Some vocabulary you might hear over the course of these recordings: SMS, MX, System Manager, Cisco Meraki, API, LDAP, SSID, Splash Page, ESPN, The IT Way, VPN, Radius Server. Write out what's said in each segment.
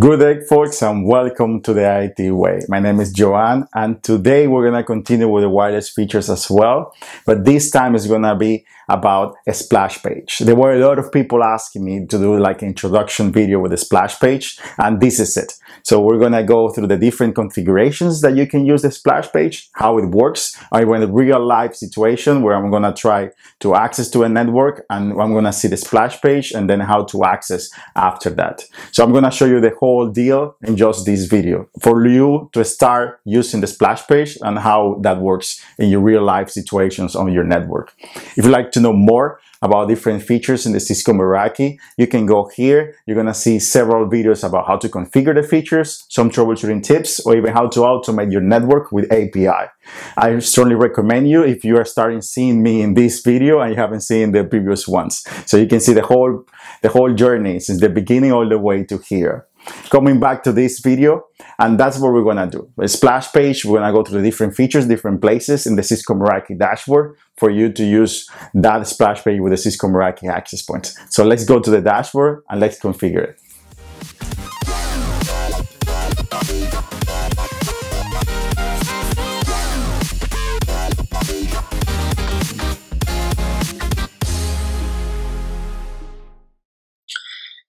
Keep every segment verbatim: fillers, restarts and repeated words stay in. Good day, folks, and welcome to the I T Way. My name is Joanne, and today we're going to continue with the wireless features as well, but this time it's going to be about a splash page. There were a lot of people asking me to do like an introduction video with a splash page, and this is it. So we're going to go through the different configurations that you can use the splash page, how it works. I'm in a real life situation where I'm going to try to access to a network, and I'm going to see the splash page and then how to access after that. So I'm going to show you the whole deal in just this video for you to start using the splash page and how that works in your real life situations on your network. If you'd like to know more about different features in the Cisco Meraki, you can go here. You're gonna see several videos about how to configure the features, some troubleshooting tips, or even how to automate your network with A P I. I strongly recommend you if you are starting seeing me in this video and you haven't seen the previous ones. So you can see the whole, the whole journey since the beginning all the way to here. Coming back to this video, and that's what we're gonna do. A splash page, we're gonna go through the different features, different places in the Cisco Meraki dashboard for you to use that splash page with the Cisco Meraki access points. So let's go to the dashboard and let's configure it.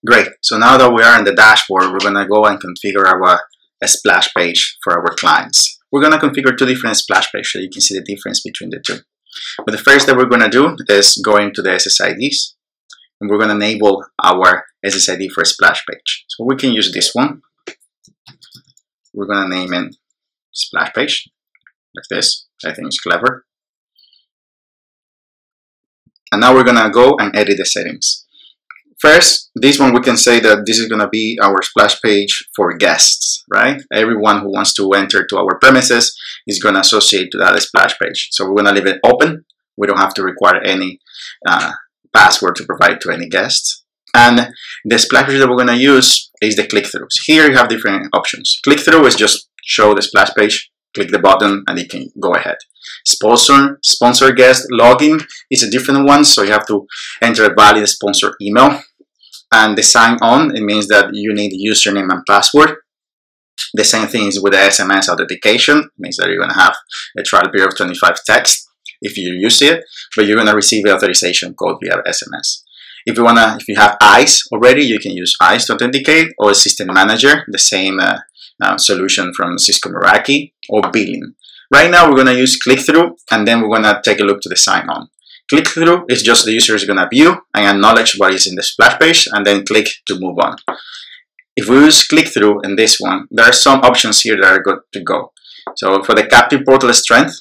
Great, so now that we are in the dashboard, we're gonna go and configure our a splash page for our clients. We're gonna configure two different splash pages so you can see the difference between the two. But the first that we're gonna do is go into the S S I Ds, and we're gonna enable our S S I D for a splash page. So we can use this one. We're gonna name it splash page, like this. I think it's clever. And now we're gonna go and edit the settings. First, this one we can say that this is going to be our splash page for guests, right? Everyone who wants to enter to our premises is going to associate to that splash page. So we're going to leave it open. We don't have to require any uh, password to provide to any guests. And the splash page that we're going to use is the click-through. Here you have different options. Click-through is just show the splash page, click the button, and it can go ahead. Sponsor, sponsor guest, login is a different one, so you have to enter a valid sponsor email. And the sign on, it means that you need username and password. The same thing is with the S M S authentication. It means that you're going to have a trial period of twenty-five text if you use it, but you're going to receive the authorization code via S M S. If you want to, if you have I C E already, you can use I C E to authenticate, or System Manager, the same uh, uh, solution from Cisco Meraki, or billing. Right now, we're going to use click-through, and then we're going to take a look to the sign-on. Click-through is just the user is going to view and acknowledge what is in the splash page, and then click to move on. If we use click-through in this one, there are some options here that are good to go. So for the captive portal strength,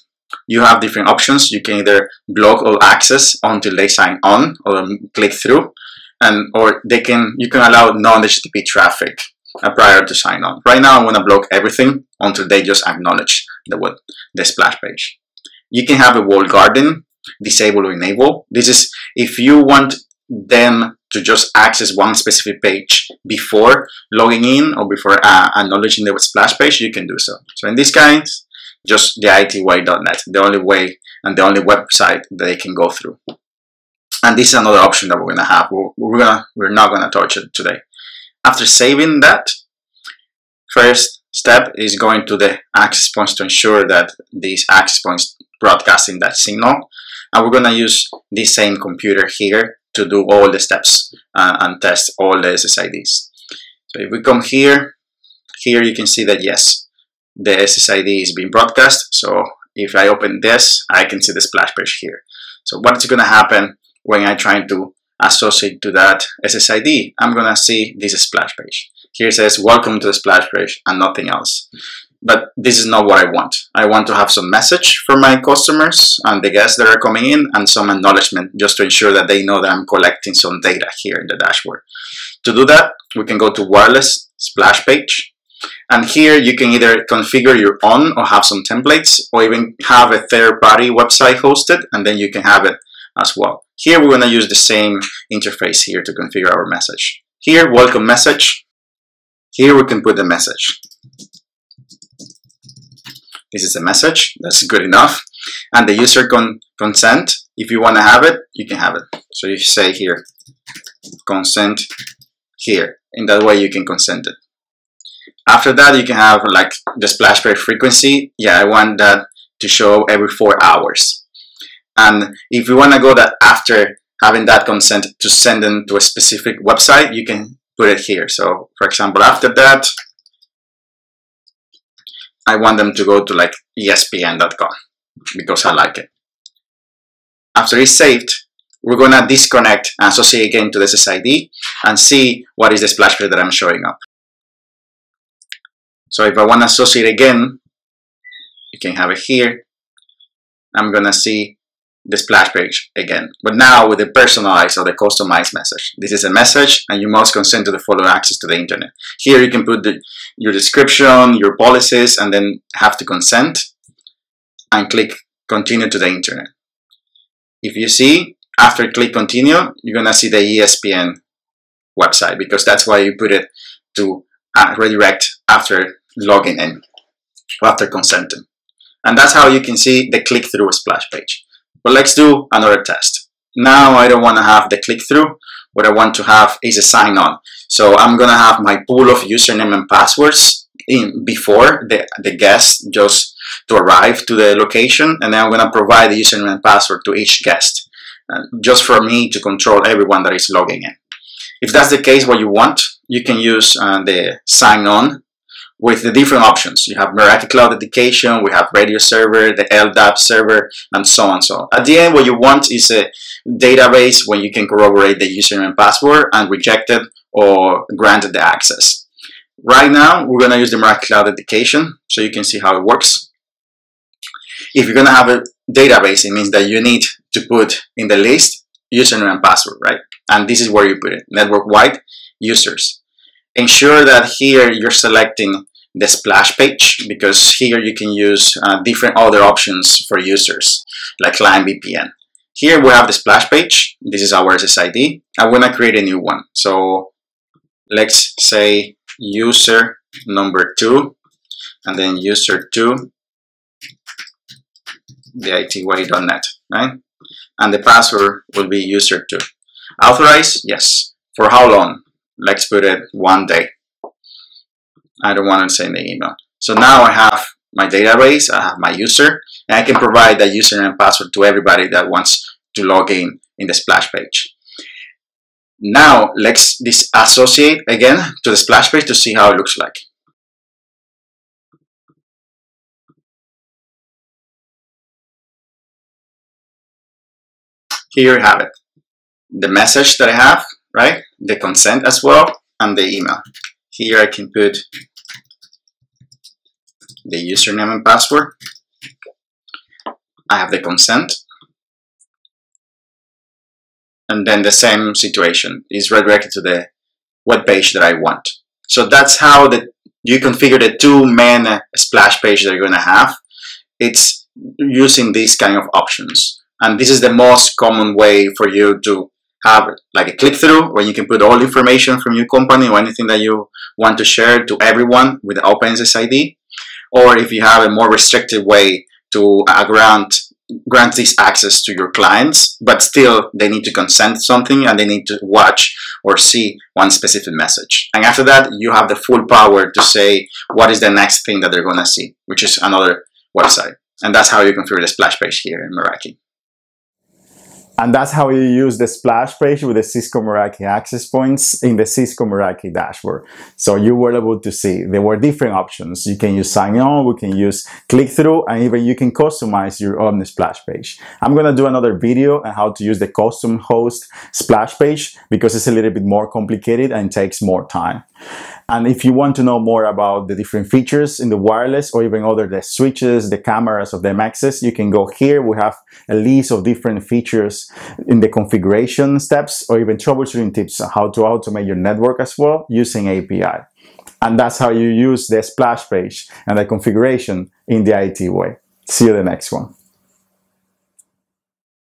you have different options. You can either block all access until they sign on or click-through, and or they can you can allow non-H T T P traffic prior to sign on. Right now, I want to block everything until they just acknowledge the web, the splash page. You can have a walled garden, disable or enable. This is if you want them to just access one specific page before logging in or before uh, acknowledging the splash page, you can do so. So in this case, just the I T way dot net, the only way and the only website that they can go through. And this is another option that we're going to have. We're, we're, gonna, we're not going to touch it today. After saving that, first step is going to the access points to ensure that these access points broadcasting that signal. And we're going to use this same computer here to do all the steps uh, and test all the S S I Ds. So if we come here, here you can see that yes, the S S I D is being broadcast. So if I open this, I can see the splash page here. So what's going to happen when I try to associate to that S S I D? I'm going to see this splash page. Here it says, welcome to the splash page and nothing else. But this is not what I want. I want to have some message for my customers and the guests that are coming in and some acknowledgement just to ensure that they know that I'm collecting some data here in the dashboard. To do that, we can go to wireless splash page. And here you can either configure your own or have some templates or even have a third-party website hosted, and then you can have it as well. Here we're going to use the same interface here to configure our message. Here, welcome message. Here we can put the message. This is a message, that's good enough. And the user con consent, if you want to have it, you can have it. So you say here, consent here. In that way you can consent it. After that, you can have like the splash page frequency. Yeah, I want that to show every four hours. And if you want to go that after having that consent to send them to a specific website, you can put it here. So for example, after that, I want them to go to like E S P N dot com because I like it. After it's saved, we're going to disconnect and associate again to the S S I D and see what is the splash page that I'm showing up. So if I want to associate again, you can have it here. I'm going to see the splash page again, but now with the personalized or the customized message. This is a message, and you must consent to the following access to the internet. Here you can put the, your description, your policies, and then have to consent and click continue to the internet. If you see, after click continue, you're gonna see the E S P N website because that's why you put it to uh, redirect after logging in or after consenting. And that's how you can see the click-through splash page. But let's do another test. Now I don't want to have the click-through. What I want to have is a sign-on. So I'm going to have my pool of username and passwords in before the, the guest just to arrive to the location. And then I'm going to provide the username and password to each guest, uh, just for me to control everyone that is logging in. If that's the case, what you want, you can use uh, the sign-on with the different options. You have Meraki Cloud Authentication, we have Radius Server, the L D A P server, and so on and so on. At the end, what you want is a database where you can corroborate the username and password and reject it or grant the access. Right now, we're going to use the Meraki Cloud Authentication so you can see how it works. If you're going to have a database, it means that you need to put in the list username and password, right? And this is where you put it, network-wide users. Ensure that here you're selecting the splash page because here you can use uh, different other options for users, like client V P N. Here we have the splash page. This is our S S I D. I'm gonna create a new one. So let's say user number two, and then user two, the I T way dot net, right? And the password will be user two. Authorize, yes. For how long? Let's put it one day. I don't want to send the email. So now I have my database, I have my user, and I can provide that username and password to everybody that wants to log in in the splash page. Now let's disassociate again to the splash page to see how it looks like. Here you have it. The message that I have, right? The consent as well, and the email. Here I can put the username and password. I have the consent. And then the same situation is redirected to the web page that I want. So that's how the, you configure the two main uh, splash page that you're gonna have. It's using these kind of options. And this is the most common way for you to have like a click-through where you can put all information from your company or anything that you want to share to everyone with the OpenSSID, or if you have a more restricted way to uh, grant grant this access to your clients, but still they need to consent something and they need to watch or see one specific message. And after that, you have the full power to say what is the next thing that they're going to see, which is another website. And that's how you configure the splash page here in Meraki. And that's how you use the splash page with the Cisco Meraki access points in the Cisco Meraki dashboard. So you were able to see there were different options. You can use sign on, we can use click through, and even you can customize your own splash page. I'm going to do another video on how to use the custom host splash page because it's a little bit more complicated and takes more time. And if you want to know more about the different features in the wireless or even other the switches, the cameras of the M Xs, you can go here. We have a list of different features in the configuration steps or even troubleshooting tips on how to automate your network as well using A P I. And that's how you use the splash page and the configuration in the I T way. See you in the next one.